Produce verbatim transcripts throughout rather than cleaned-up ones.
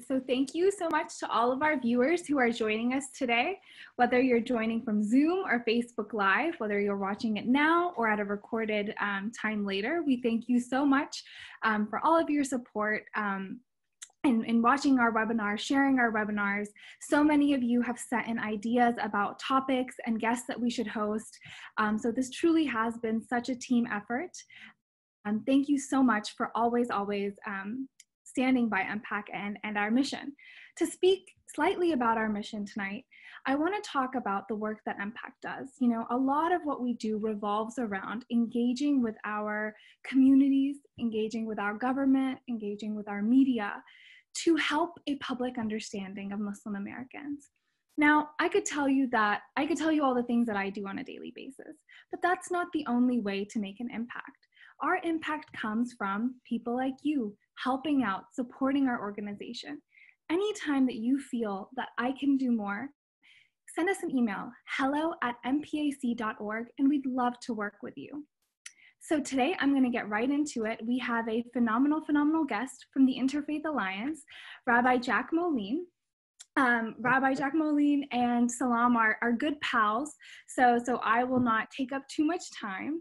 So thank you so much to all of our viewers who are joining us today, whether you're joining from Zoom or Facebook Live, whether you're watching it now or at a recorded um, time later. We thank you so much um, for all of your support um, and, and watching our webinar, sharing our webinars. So many of you have sent in ideas about topics and guests that we should host. Um, so this truly has been such a team effort. Um, thank you so much for always, always um, standing by M PAC and, and our mission. To speak slightly about our mission tonight, I want to talk about the work that M PAC does. You know, a lot of what we do revolves around engaging with our communities, engaging with our government, engaging with our media to help a public understanding of Muslim Americans. Now, I could tell you that, I could tell you all the things that I do on a daily basis, but that's not the only way to make an impact. Our impact comes from people like you, helping out, supporting our organization. Anytime that you feel that I can do more, send us an email, hello at m pac dot org, and we'd love to work with you. So today I'm going to get right into it. We have a phenomenal, phenomenal guest from the Interfaith Alliance, Rabbi Jack Moline. Um, Rabbi Jack Moline and Salam are, are good pals, so, so I will not take up too much time,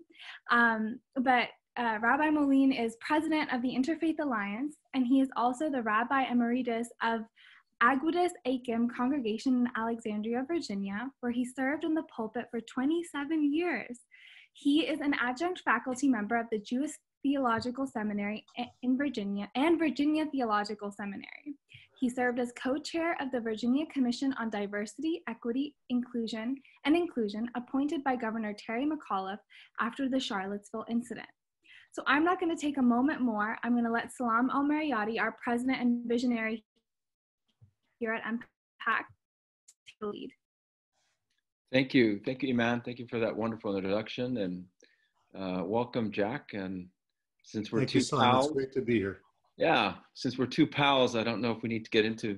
um, but Uh, Rabbi Moline is president of the Interfaith Alliance, and he is also the Rabbi Emeritus of Agudas Achim Congregation in Alexandria, Virginia, where he served in the pulpit for twenty-seven years. He is an adjunct faculty member of the Jewish Theological Seminary in Virginia and Virginia Theological Seminary. He served as co-chair of the Virginia Commission on Diversity, Equity, Inclusion, and Inclusion, appointed by Governor Terry McAuliffe after the Charlottesville incident. So I'm not going to take a moment more. I'm going to let Salam Al-Marayati, our president and visionary here at M PAC, take the lead. Thank you. Thank you, Iman. Thank you for that wonderful introduction. And uh, welcome, Jack. And since we're Thank two you, pals. It's great to be here. Yeah. Since we're two pals, I don't know if we need to get into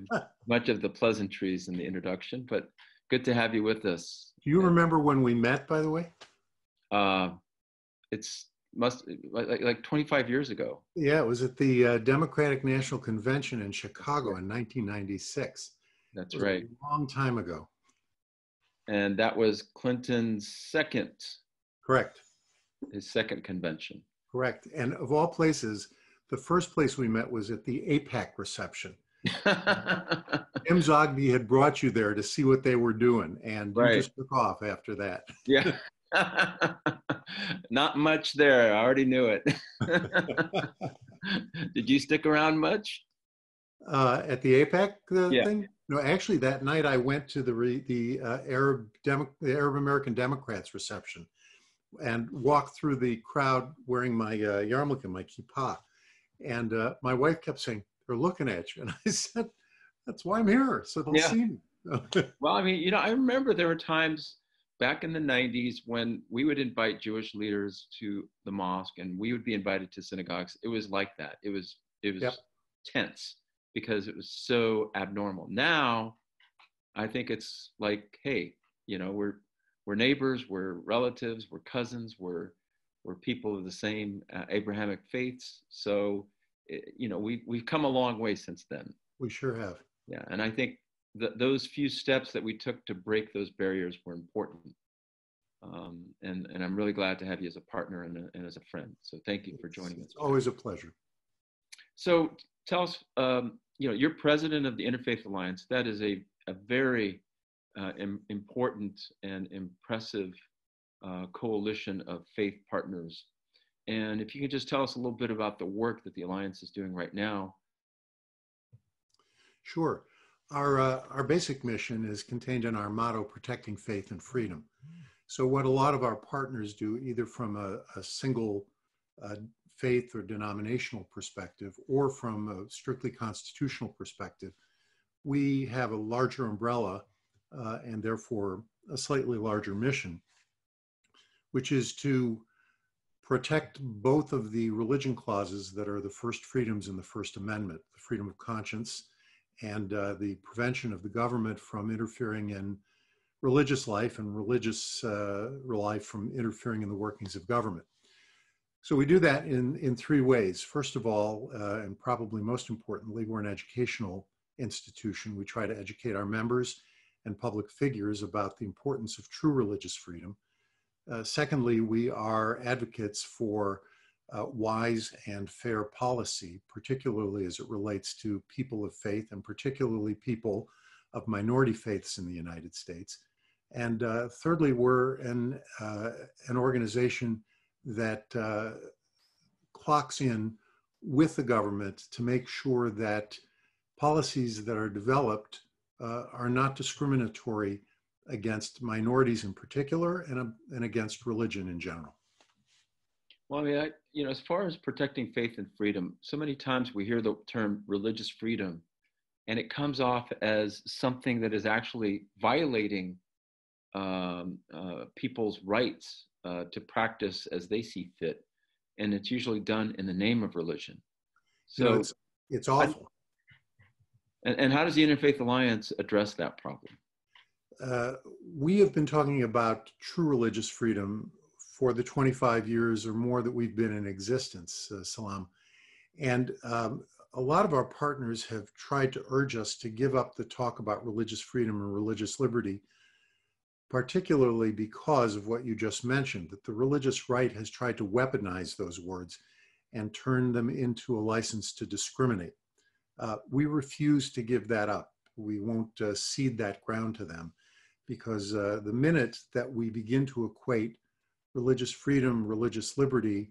much of the pleasantries in the introduction, but good to have you with us. Do you and, remember when we met, by the way? Uh, it's... Must like like twenty-five years ago. Yeah, it was at the uh, Democratic National Convention in Chicago in nineteen ninety-six. That's right. A long time ago. And that was Clinton's second. Correct. His second convention. Correct. And of all places, the first place we met was at the APAC reception. Jim Zogby had brought you there to see what they were doing, and right. You just took off after that. Yeah. Not much there. I already knew it. Did you stick around much? Uh, at the APAC uh, yeah. thing? No, actually, that night I went to the re the uh, Arab Demo the Arab American Democrats reception, and walked through the crowd wearing my uh, yarmulke, my kippah, and uh, my wife kept saying, "They're looking at you," and I said, "That's why I'm here, so they'll yeah. see me." Well, I mean, you know, I remember there were times back in the nineties when we would invite Jewish leaders to the mosque and we would be invited to synagogues. It was like that. It was, it was yep. tense because it was so abnormal. Now, I think it's like, hey, you know, we're, we're neighbors, we're relatives, we're cousins, we're, we're people of the same uh, Abrahamic faiths. So, it, you know, we, we've come a long way since then. We sure have. Yeah. And I think The, those few steps that we took to break those barriers were important. Um, and, and I'm really glad to have you as a partner and, a, and as a friend. So thank you for joining it's, us. It's always a pleasure. So tell us, um, you know, you're president of the Interfaith Alliance. That is a, a very uh, im important and impressive uh, coalition of faith partners. And if you could just tell us a little bit about the work that the Alliance is doing right now. Sure. Our, uh, our basic mission is contained in our motto, protecting faith and freedom. So what a lot of our partners do, either from a, a single uh, faith or denominational perspective, or from a strictly constitutional perspective, we have a larger umbrella uh, and therefore a slightly larger mission, which is to protect both of the religion clauses that are the first freedoms in the First Amendment, the freedom of conscience, and uh, the prevention of the government from interfering in religious life and religious uh, life from interfering in the workings of government. So we do that in, in three ways. First of all, uh, and probably most importantly, we're an educational institution, we try to educate our members and public figures about the importance of true religious freedom. Uh, secondly, we are advocates for uh, wise and fair policy, particularly as it relates to people of faith and particularly people of minority faiths in the United States. And uh, thirdly, we're an, uh, an organization that uh, clocks in with the government to make sure that policies that are developed uh, are not discriminatory against minorities in particular and, uh, and against religion in general. Well, I mean, I, you know, as far as protecting faith and freedom, so many times we hear the term religious freedom and it comes off as something that is actually violating um, uh, people's rights uh, to practice as they see fit. And it's usually done in the name of religion. So you know, it's, it's awful. I, and, and how does the Interfaith Alliance address that problem? Uh, we have been talking about true religious freedom for the twenty-five years or more that we've been in existence, uh, Salam. And um, a lot of our partners have tried to urge us to give up the talk about religious freedom and religious liberty, particularly because of what you just mentioned, that the religious right has tried to weaponize those words and turn them into a license to discriminate. Uh, we refuse to give that up. We won't uh, cede that ground to them, because uh, the minute that we begin to equate religious freedom, religious liberty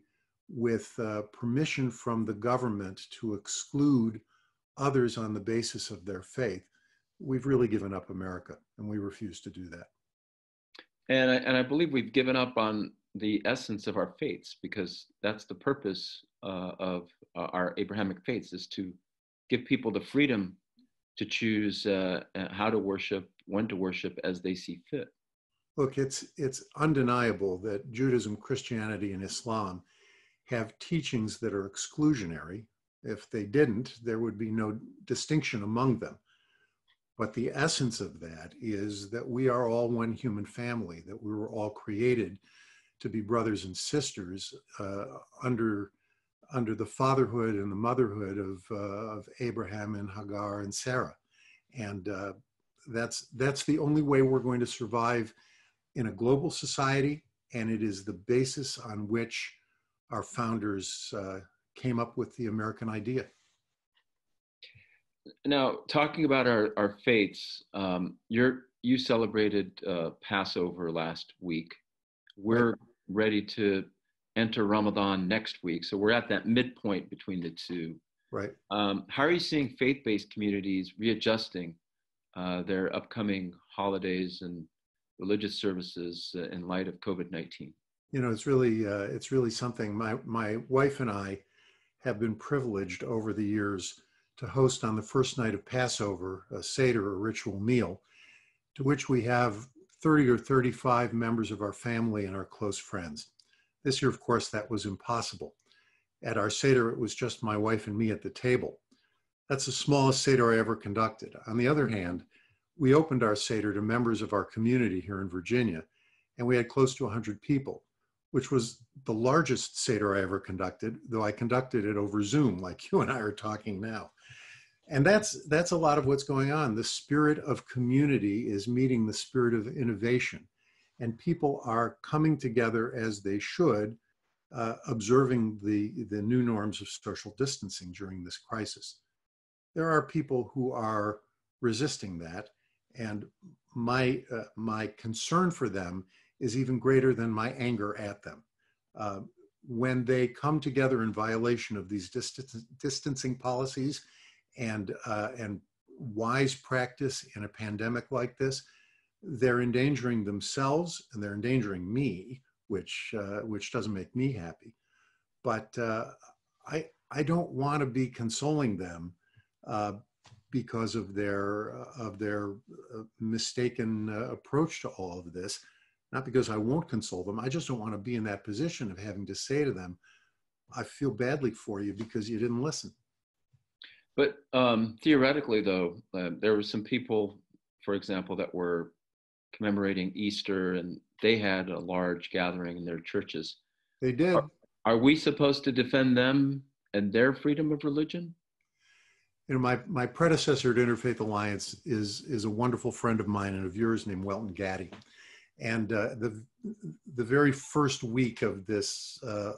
with uh, permission from the government to exclude others on the basis of their faith, we've really given up America, and we refuse to do that. And I, and I believe we've given up on the essence of our faiths, because that's the purpose uh, of uh, our Abrahamic faiths, is to give people the freedom to choose uh, how to worship, when to worship, as they see fit. Look, it's, it's undeniable that Judaism, Christianity, and Islam have teachings that are exclusionary. If they didn't, there would be no distinction among them. But the essence of that is that we are all one human family, that we were all created to be brothers and sisters uh, under, under the fatherhood and the motherhood of, uh, of Abraham and Hagar and Sarah. And uh, that's, that's the only way we're going to survive in a global society, and it is the basis on which our founders uh, came up with the American idea. Now, talking about our, our faiths, um, you're, you celebrated uh, Passover last week. We're ready to enter Ramadan next week, so we're at that midpoint between the two. Right. Um, how are you seeing faith-based communities readjusting uh, their upcoming holidays and religious services uh, in light of COVID nineteen? You know, it's really, uh, it's really something. My, my wife and I have been privileged over the years to host on the first night of Passover a Seder, a ritual meal, to which we have thirty or thirty-five members of our family and our close friends. This year, of course, that was impossible. At our Seder, it was just my wife and me at the table. That's the smallest Seder I ever conducted. On the other hand, we opened our Seder to members of our community here in Virginia, and we had close to one hundred people, which was the largest Seder I ever conducted, though I conducted it over Zoom, like you and I are talking now. And that's, that's a lot of what's going on. The spirit of community is meeting the spirit of innovation, and people are coming together as they should, uh, observing the, the new norms of social distancing during this crisis. There are people who are resisting that, and my, uh, my concern for them is even greater than my anger at them. Uh, when they come together in violation of these distance, distancing policies and, uh, and wise practice in a pandemic like this, they're endangering themselves and they're endangering me, which, uh, which doesn't make me happy. But uh, I, I don't want to be consoling them uh, because of their, uh, of their uh, mistaken uh, approach to all of this. Not because I won't console them, I just don't want to be in that position of having to say to them, I feel badly for you because you didn't listen. But um, theoretically though, uh, there were some people, for example, that were commemorating Easter and they had a large gathering in their churches. They did. Are, are we supposed to defend them and their freedom of religion? You know, my, my predecessor at Interfaith Alliance is, is a wonderful friend of mine and of yours named Welton Gaddy. And uh, the, the very first week of this uh,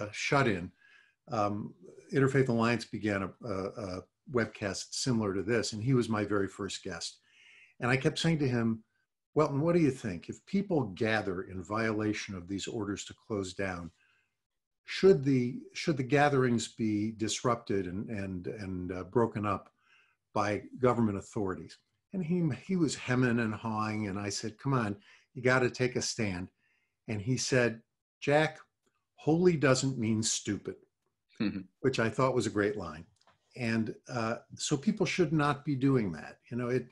uh, shut-in, um, Interfaith Alliance began a, a, a webcast similar to this, and he was my very first guest. And I kept saying to him, Welton, what do you think? If people gather in violation of these orders to close down, should the, should the gatherings be disrupted and, and, and uh, broken up by government authorities? And he, he was hemming and hawing, and I said, come on, you got to take a stand. And he said, Jack, holy doesn't mean stupid, mm-hmm. which I thought was a great line. And uh, so people should not be doing that. You know, it,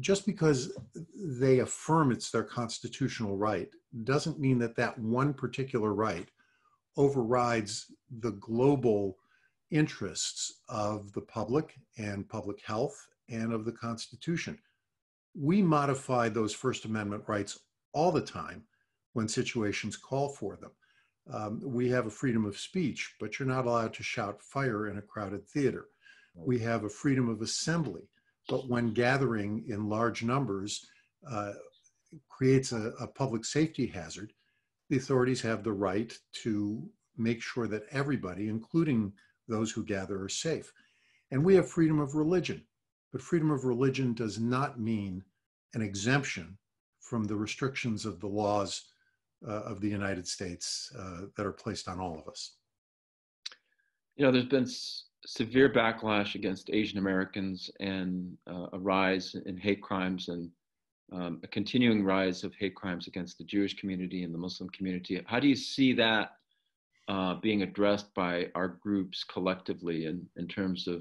just because they affirm it's their constitutional right doesn't mean that that one particular right overrides the global interests of the public and public health and of the Constitution. We modify those First Amendment rights all the time when situations call for them. Um, we have a freedom of speech, but you're not allowed to shout fire in a crowded theater. We have a freedom of assembly, but when gathering in large numbers uh, creates a, a public safety hazard, the authorities have the right to make sure that everybody, including those who gather, are safe. And we have freedom of religion, but freedom of religion does not mean an exemption from the restrictions of the laws uh, of the United States uh, that are placed on all of us. You know, there's been s- severe backlash against Asian Americans and uh, a rise in hate crimes and Um, a continuing rise of hate crimes against the Jewish community and the Muslim community. How do you see that uh, being addressed by our groups collectively in, in terms of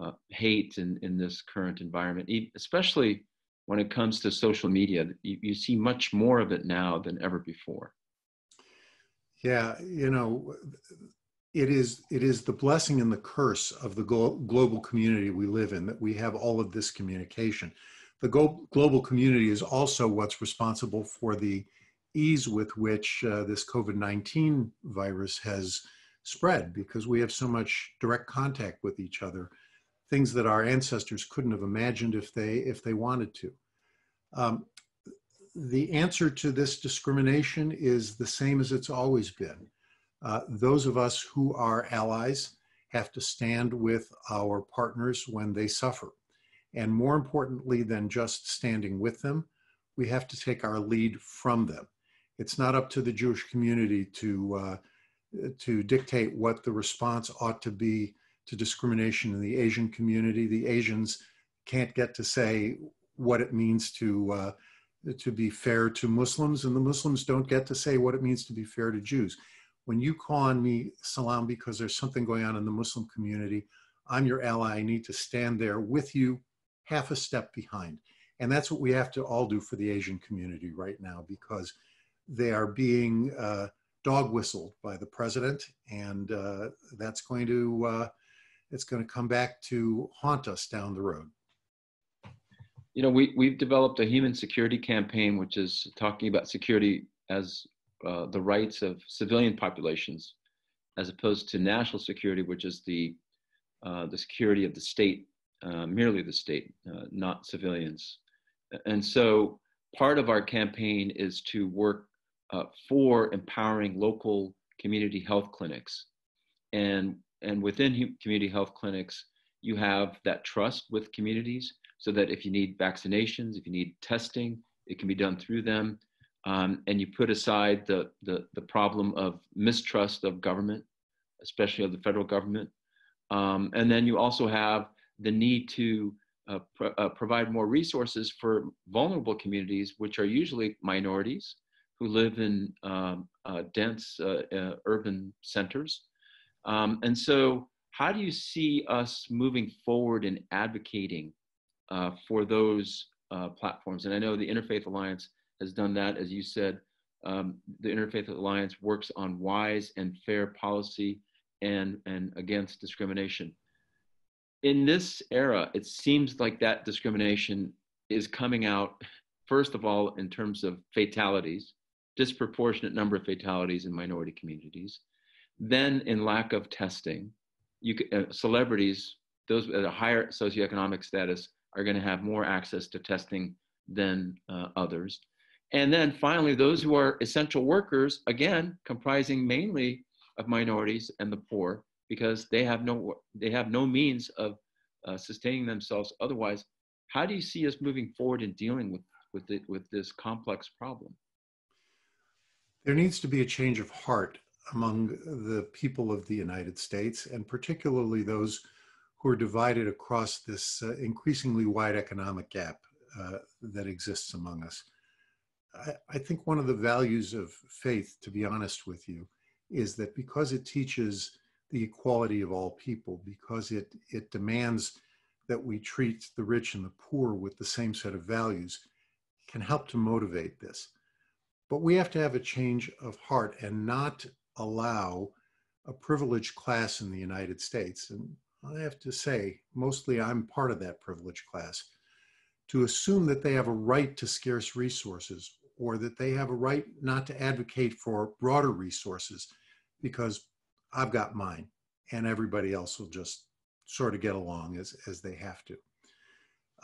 uh, hate in, in this current environment, especially when it comes to social media? You, you see much more of it now than ever before. Yeah, you know, it is, it is the blessing and the curse of the glo- global community we live in, that we have all of this communication. The global community is also what's responsible for the ease with which uh, this COVID nineteen virus has spread, because we have so much direct contact with each other, things that our ancestors couldn't have imagined if they, if they wanted to. Um, the answer to this discrimination is the same as it's always been. Uh, those of us who are allies have to stand with our partners when they suffer. And more importantly than just standing with them, we have to take our lead from them. It's not up to the Jewish community to uh, to dictate what the response ought to be to discrimination in the Asian community. The Asians can't get to say what it means to uh, to be fair to Muslims, and the Muslims don't get to say what it means to be fair to Jews. When you call on me, Salam, because there's something going on in the Muslim community, I'm your ally. I need to stand there with you, half a step behind. And that's what we have to all do for the Asian community right now, because they are being uh, dog whistled by the president, and uh, that's going to, uh, it's going to come back to haunt us down the road. You know, we, we've developed a human security campaign, which is talking about security as uh, the rights of civilian populations, as opposed to national security, which is the, uh, the security of the state. Uh, merely the state, uh, not civilians. And so part of our campaign is to work uh, for empowering local community health clinics. And, and within community health clinics, you have that trust with communities, so that if you need vaccinations, if you need testing, it can be done through them. Um, and you put aside the, the, the problem of mistrust of government, especially of the federal government. Um, and then you also have the need to uh, pr- uh, provide more resources for vulnerable communities, which are usually minorities who live in um, uh, dense uh, uh, urban centers. Um, and so how do you see us moving forward in advocating uh, for those uh, platforms? And I know the Interfaith Alliance has done that, as you said. Um, the Interfaith Alliance works on wise and fair policy and, and against discrimination. In this era, it seems like that discrimination is coming out, first of all, in terms of fatalities, disproportionate number of fatalities in minority communities, then in lack of testing. You, uh, celebrities those at a higher socioeconomic status are going to have more access to testing than uh, others. And then finally, those who are essential workers, again, comprising mainly of minorities and the poor, because they have no, they have no means of uh, sustaining themselves otherwise. How do you see us moving forward in dealing with, with, it, with this complex problem? There needs to be a change of heart among the people of the United States, and particularly those who are divided across this uh, increasingly wide economic gap uh, that exists among us. I, I think one of the values of faith, to be honest with you, is that because it teaches the equality of all people, because it, it demands that we treat the rich and the poor with the same set of values, can help to motivate this. But we have to have a change of heart and not allow a privileged class in the United States, and I have to say, mostly I'm part of that privileged class, to assume that they have a right to scarce resources, or that they have a right not to advocate for broader resources because I've got mine and everybody else will just sort of get along as, as they have to.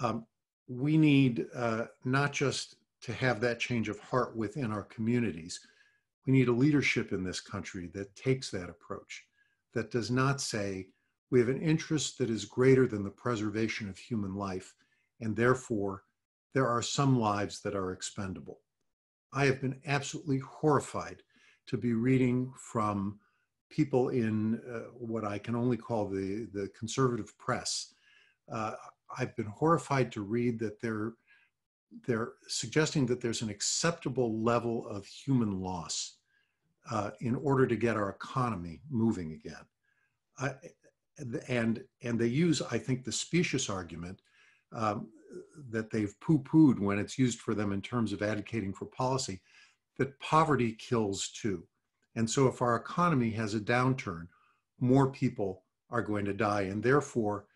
Um, we need uh, not just to have that change of heart within our communities, we need a leadership in this country that takes that approach, that does not say, we have an interest that is greater than the preservation of human life, and therefore, there are some lives that are expendable. I have been absolutely horrified to be reading from people in uh, what I can only call the, the conservative press. Uh, I've been horrified to read that they're, they're suggesting that there's an acceptable level of human loss uh, in order to get our economy moving again. I, And, and they use, I think, the specious argument um, that they've poo-pooed when it's used for them in terms of advocating for policy, that poverty kills too. And so if our economy has a downturn, more people are going to die. And therefore,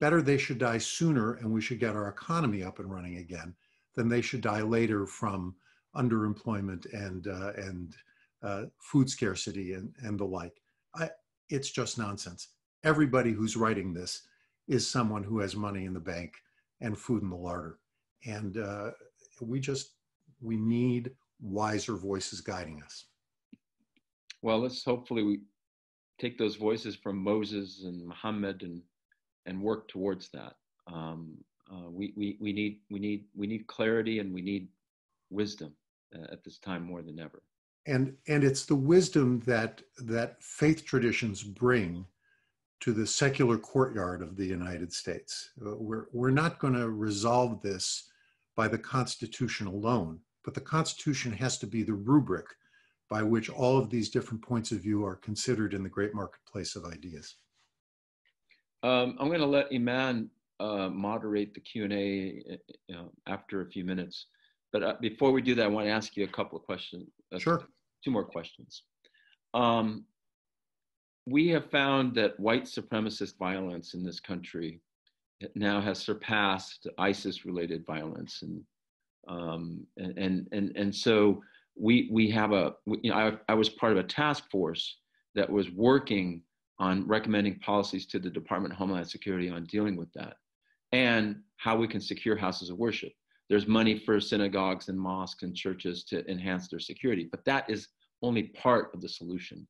better they should die sooner and we should get our economy up and running again than they should die later from underemployment and, uh, and uh, food scarcity and, and the like. I, it's just nonsense. Everybody who's writing this is someone who has money in the bank and food in the larder. And uh, we just, we need wiser voices guiding us. Well, let's hopefully we take those voices from Moses and Muhammad and, and work towards that. Um, uh, we, we, we, need, we, need, we need clarity and we need wisdom uh, at this time more than ever. And, and it's the wisdom that, that faith traditions bring to the secular courtyard of the United States. We're, we're not going to resolve this by the Constitution alone, but the Constitution has to be the rubric by which all of these different points of view are considered in the great marketplace of ideas. Um, I'm going to let Iman uh, moderate the Q and A you know, after a few minutes. But uh, before we do that, I want to ask you a couple of questions. Uh, sure. Two more questions. Um, We have found that white supremacist violence in this country now has surpassed ISIS-related violence, and um, and and and so we we have a we, you know, I, I was part of a task force that was working on recommending policies to the Department of Homeland Security on dealing with that and how we can secure houses of worship. There's money for synagogues and mosques and churches to enhance their security, but that is only part of the solution.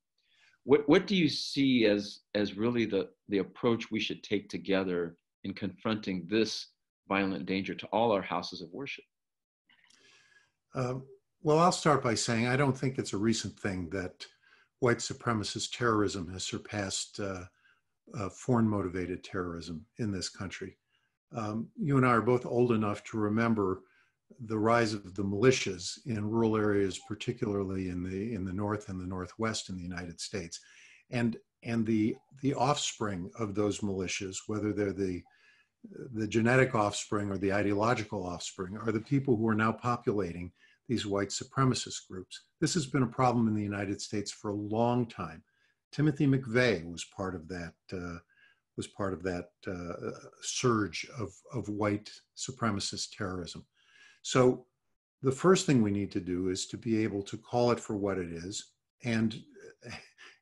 What, what do you see as, as really the, the approach we should take together in confronting this violent danger to all our houses of worship? Uh, well, I'll start by saying I don't think it's a recent thing that white supremacist terrorism has surpassed uh, uh, foreign-motivated terrorism in this country. Um, you and I are both old enough to remember the rise of the militias in rural areas, particularly in the in the North and the Northwest in the United States, and and the the offspring of those militias, whether they're the the genetic offspring or the ideological offspring, are the people who are now populating these white supremacist groups. This has been a problem in the United States for a long time. Timothy McVeigh was part of that uh, was part of that uh, surge of of white supremacist terrorism. So the first thing we need to do is to be able to call it for what it is and,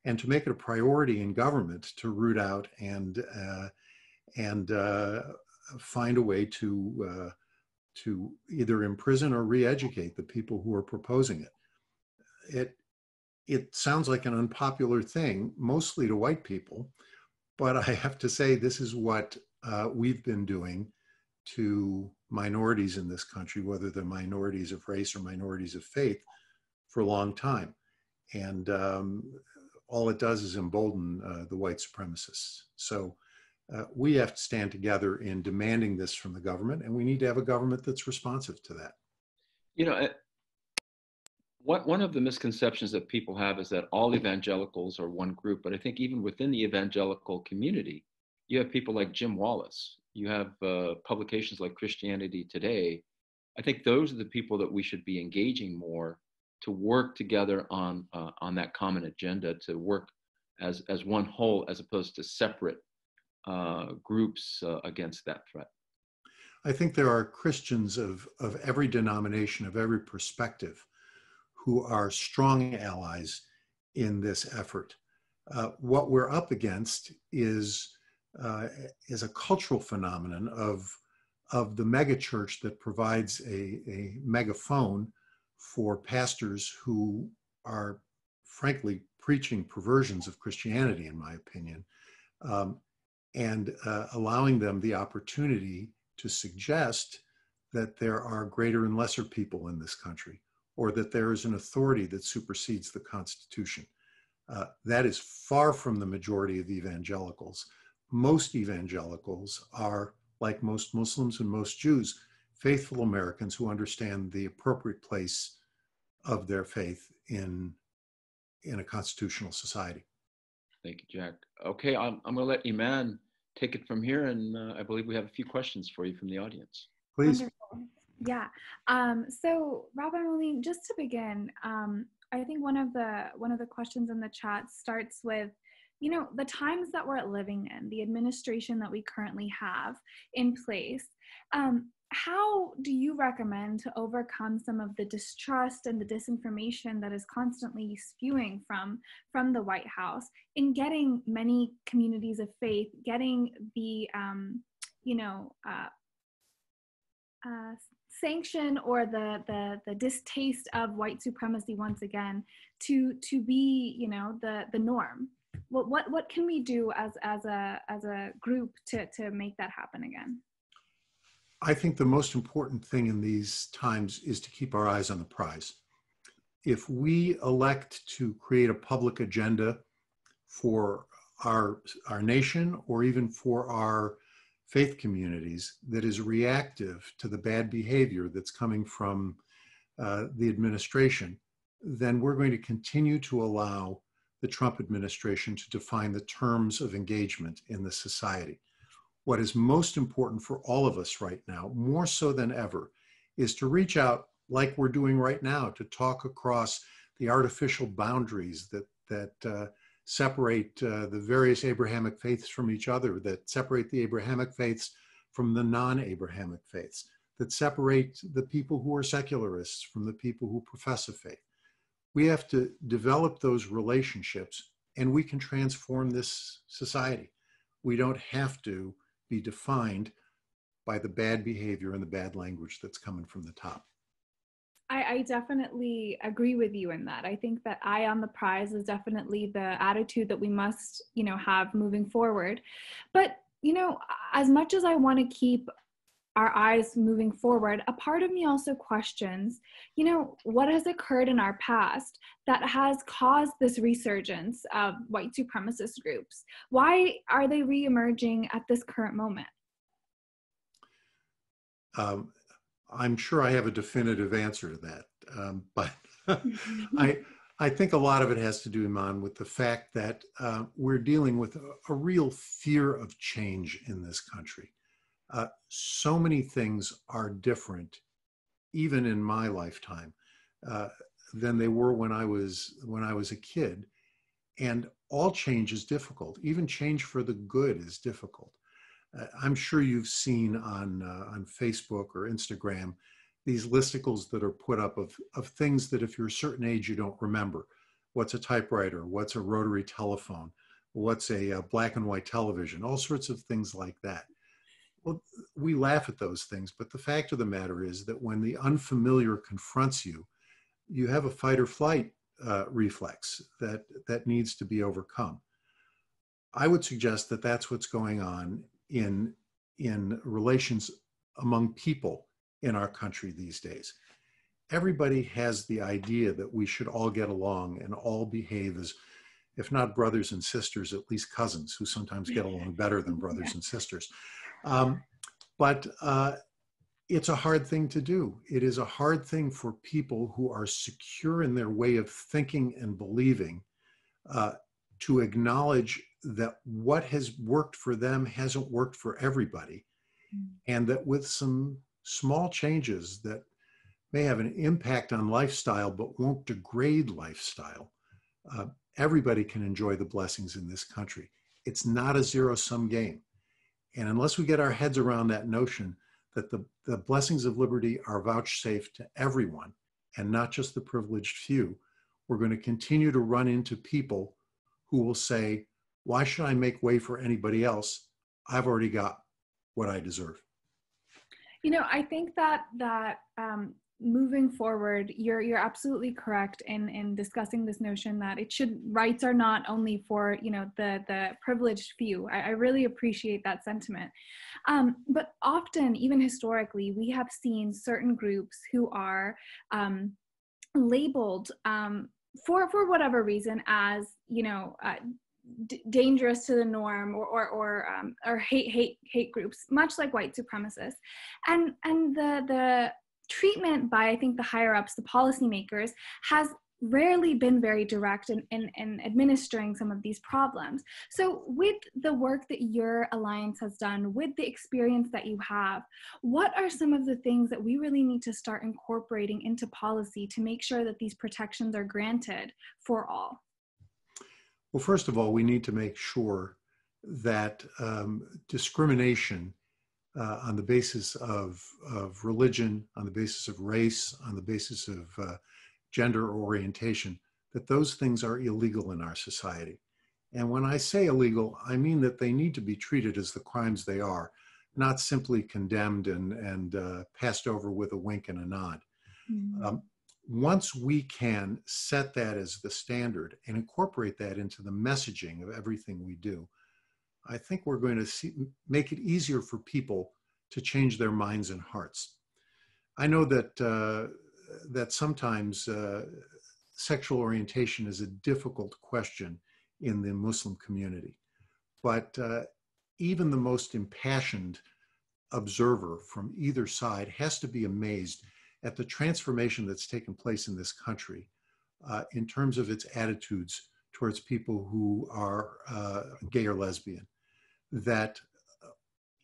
and to make it a priority in government to root out and, uh, and uh, find a way to, uh, to either imprison or re-educate the people who are proposing it. It, it sounds like an unpopular thing, mostly to white people, but I have to say this is what uh, we've been doing to minorities in this country, whether they're minorities of race or minorities of faith, for a long time. And um, all it does is embolden uh, the white supremacists. So uh, we have to stand together in demanding this from the government, and we need to have a government that's responsive to that. You know, what, one of the misconceptions that people have is that all evangelicals are one group, but I think even within the evangelical community, you have people like Jim Wallis, you have uh, publications like Christianity Today. I think those are the people that we should be engaging more to work together on uh, on that common agenda, to work as as one whole, as opposed to separate uh, groups uh, against that threat. I think there are Christians of, of every denomination, of every perspective, who are strong allies in this effort. Uh, what we're up against is uh, is a cultural phenomenon of, of the megachurch that provides a, a megaphone for pastors who are, frankly, preaching perversions of Christianity, in my opinion, um, and uh, allowing them the opportunity to suggest that there are greater and lesser people in this country, or that there is an authority that supersedes the Constitution. Uh, that is far from the majority of the evangelicals. Most evangelicals are, like most Muslims and most Jews, faithful Americans who understand the appropriate place of their faith in, in a constitutional society. Thank you, Jack. Okay, I'm, I'm going to let Iman take it from here, and uh, I believe we have a few questions for you from the audience. Please. Wonderful. Yeah. Um, so, Rabbi Moline, just to begin, um, I think one of the one of the questions in the chat starts with, you know, the times that we're living in, the administration that we currently have in place. Um, How do you recommend to overcome some of the distrust and the disinformation that is constantly spewing from, from the White House in getting many communities of faith, getting the, um, you know, uh, uh, sanction or the, the, the distaste of white supremacy once again to, to be, you know, the, the norm? What, what, what can we do as, as, a, as a group to, to make that happen again? I think the most important thing in these times is to keep our eyes on the prize. If we elect to create a public agenda for our, our nation or even for our faith communities that is reactive to the bad behavior that's coming from uh, the administration, then we're going to continue to allow the Trump administration to define the terms of engagement in the society. What is most important for all of us right now, more so than ever, is to reach out like we're doing right now, to talk across the artificial boundaries that, that uh, separate uh, the various Abrahamic faiths from each other, that separate the Abrahamic faiths from the non-Abrahamic faiths, that separate the people who are secularists from the people who profess a faith. We have to develop those relationships, and we can transform this society. We don't have to be defined by the bad behavior and the bad language that's coming from the top. I, I definitely agree with you in that. I think that eye on the prize is definitely the attitude that we must, you know, have moving forward. But, you know, as much as I want to keep our eyes moving forward, a part of me also questions, you know, what has occurred in our past that has caused this resurgence of white supremacist groups? Why are they reemerging at this current moment? Um, I'm sure I have a definitive answer to that, um, but I, I think a lot of it has to do, Iman, with the fact that uh, we're dealing with a, a real fear of change in this country. Uh, so many things are different, even in my lifetime, uh, than they were when I was when I was a kid. And all change is difficult. Even change for the good is difficult. Uh, I'm sure you've seen on uh, on Facebook or Instagram these listicles that are put up of of things that if you're a certain age you don't remember. What's a typewriter? What's a rotary telephone? what's a, a black and white television, all sorts of things like that. Well, we laugh at those things, but the fact of the matter is that when the unfamiliar confronts you, you have a fight or flight uh, reflex that, that needs to be overcome. I would suggest that that's what's going on in, in relations among people in our country these days. Everybody has the idea that we should all get along and all behave as, if not brothers and sisters, at least cousins, who sometimes get along better than brothers and sisters. Um, but uh, it's a hard thing to do. It is a hard thing for people who are secure in their way of thinking and believing uh, to acknowledge that what has worked for them hasn't worked for everybody, and that with some small changes that may have an impact on lifestyle but won't degrade lifestyle, uh, everybody can enjoy the blessings in this country. It's not a zero-sum game. And unless we get our heads around that notion that the, the blessings of liberty are vouchsafed to everyone and not just the privileged few, we're going to continue to run into people who will say, why should I make way for anybody else? I've already got what I deserve. You know, I think that, that um, moving forward, you're, you're absolutely correct in, in discussing this notion that it should, rights are not only for, you know, the, the privileged few. I, I really appreciate that sentiment. Um, but often, even historically, we have seen certain groups who are um, labeled um, for, for whatever reason as, you know, uh, D dangerous to the norm, or or or, um, or hate hate hate groups, much like white supremacists, and and the the treatment by, I think, the higher ups, the policymakers, has rarely been very direct in, in, in administering some of these problems. So with the work that your alliance has done, with the experience that you have, what are some of the things that we really need to start incorporating into policy to make sure that these protections are granted for all? Well, first of all, we need to make sure that um, discrimination uh, on the basis of, of religion, on the basis of race, on the basis of uh, gender orientation, that those things are illegal in our society. And when I say illegal, I mean that they need to be treated as the crimes they are, not simply condemned and, and uh, passed over with a wink and a nod. Mm-hmm. um, Once we can set that as the standard and incorporate that into the messaging of everything we do, I think we're going to see, make it easier for people to change their minds and hearts. I know that, uh, that sometimes uh, sexual orientation is a difficult question in the Muslim community, but uh, even the most impassioned observer from either side has to be amazed at the transformation that's taken place in this country uh, in terms of its attitudes towards people who are uh, gay or lesbian. That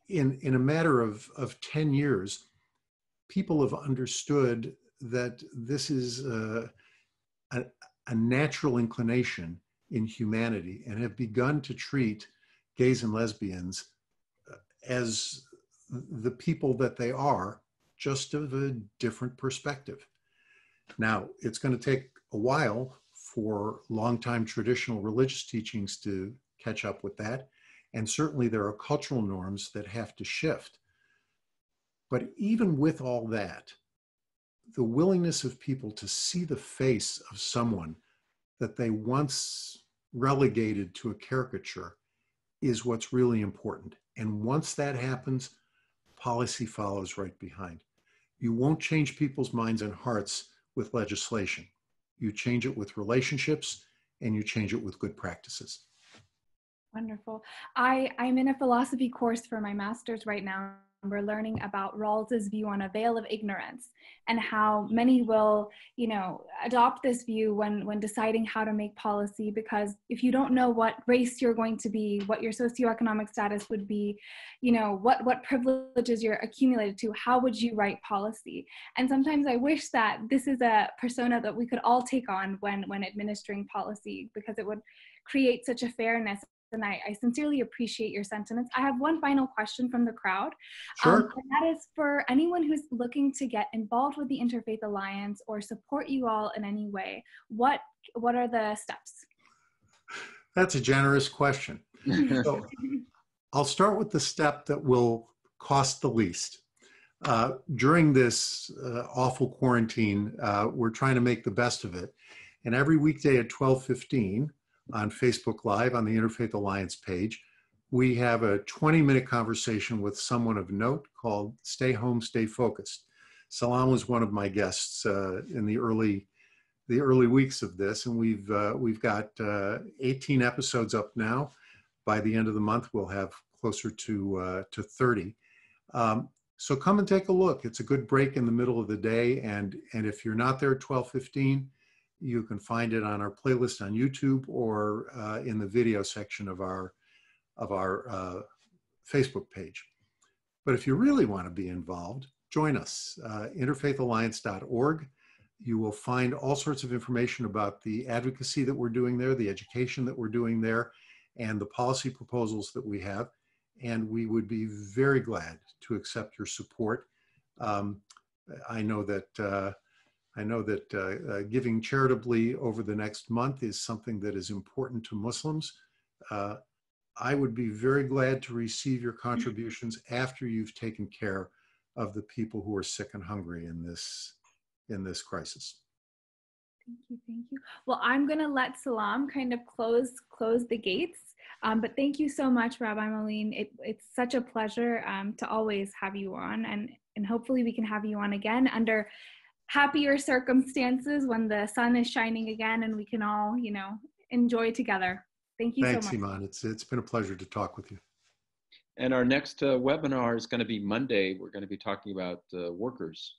in, in a matter of, of ten years, people have understood that this is uh, a, a natural inclination in humanity, and have begun to treat gays and lesbians as the people that they are, just of a different perspective. Now, it's going to take a while for longtime traditional religious teachings to catch up with that. And certainly there are cultural norms that have to shift. But even with all that, the willingness of people to see the face of someone that they once relegated to a caricature is what's really important. And once that happens, policy follows right behind. You won't change people's minds and hearts with legislation. You change it with relationships, and you change it with good practices. Wonderful. I, I'm in a philosophy course for my master's right now. We're learning about Rawls's view on a veil of ignorance, and how many will, you know, adopt this view when, when deciding how to make policy, because if you don't know what race you're going to be, what your socioeconomic status would be, you know, what, what privileges you're accumulated to, how would you write policy? And sometimes I wish that this is a persona that we could all take on when, when administering policy, because it would create such a fairness. And I, I sincerely appreciate your sentiments. I have one final question from the crowd. Sure. Um, and that is for anyone who's looking to get involved with the Interfaith Alliance or support you all in any way. What, what are the steps? That's a generous question. So I'll start with the step that will cost the least. Uh, during this uh, awful quarantine, uh, we're trying to make the best of it. And every weekday at twelve fifteen on Facebook Live on the Interfaith Alliance page, we have a twenty minute conversation with someone of note called Stay Home, Stay Focused. Salam was one of my guests uh, in the early the early weeks of this, and we've uh, we've got uh, eighteen episodes up now. By the end of the month, we'll have closer to uh, to thirty. Um, so come and take a look. It's a good break in the middle of the day, and and if you're not there at twelve fifteen, you can find it on our playlist on YouTube or uh, in the video section of our of our uh, Facebook page. But if you really want to be involved, join us, uh, interfaith alliance dot org. You will find all sorts of information about the advocacy that we're doing there, the education that we're doing there, and the policy proposals that we have. And we would be very glad to accept your support. Um, I know that uh, I know that uh, uh, giving charitably over the next month is something that is important to Muslims. Uh, I would be very glad to receive your contributions after you've taken care of the people who are sick and hungry in this in this crisis. Thank you, thank you. Well, I'm going to let Salam kind of close close the gates. Um, but thank you so much, Rabbi Moline. It, it's such a pleasure um, to always have you on, and and hopefully we can have you on again under happier circumstances when the sun is shining again and we can all, you know, enjoy together. Thank you Thanks, so much. Thanks, Iman. It's, it's been a pleasure to talk with you. And our next uh, webinar is going to be Monday. We're going to be talking about uh, workers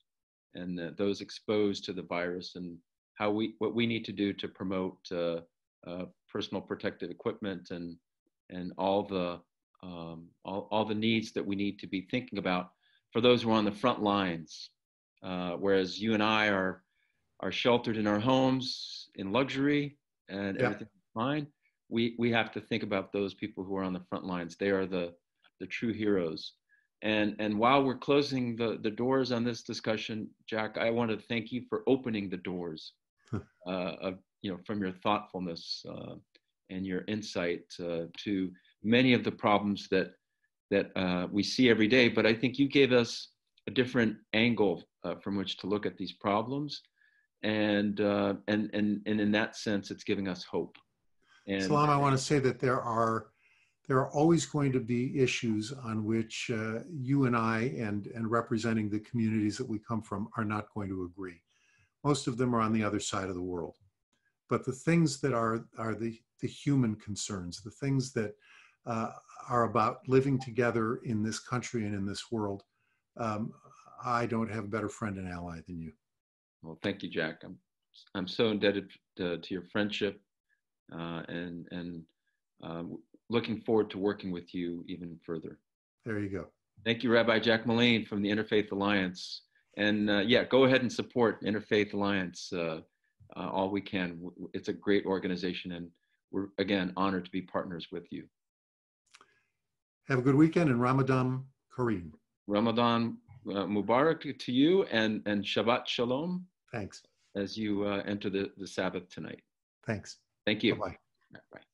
and uh, those exposed to the virus and how we, what we need to do to promote uh, uh, personal protective equipment and, and all, the, um, all, all the needs that we need to be thinking about for those who are on the front lines. Uh, whereas you and I are, are sheltered in our homes in luxury and yeah. everything is fine. We, we have to think about those people who are on the front lines. They are the the true heroes. And, and while we're closing the, the doors on this discussion, Jack, I want to thank you for opening the doors uh, of, you know, from your thoughtfulness uh, and your insight uh, to many of the problems that, that uh, we see every day. But I think you gave us a different angle uh, from which to look at these problems. And, uh, and, and, and in that sense, it's giving us hope. And Salam, I want to say that there are There are always going to be issues on which uh, you and I and, and representing the communities that we come from are not going to agree. Most of them are on the other side of the world. But the things that are, are the, the human concerns, the things that uh, are about living together in this country and in this world, um, I don't have a better friend and ally than you. Well, thank you, Jack. I'm, I'm so indebted to, to your friendship uh, and, and um, looking forward to working with you even further. There you go. Thank you, Rabbi Jack Moline from the Interfaith Alliance. And uh, yeah, go ahead and support Interfaith Alliance uh, uh, all we can. It's a great organization, and we're, again, honored to be partners with you. Have a good weekend, and Ramadan Kareem. Ramadan uh, Mubarak to you, and, and Shabbat Shalom. Thanks. As you uh, enter the, the Sabbath tonight. Thanks. Thank you. Bye-bye. Bye.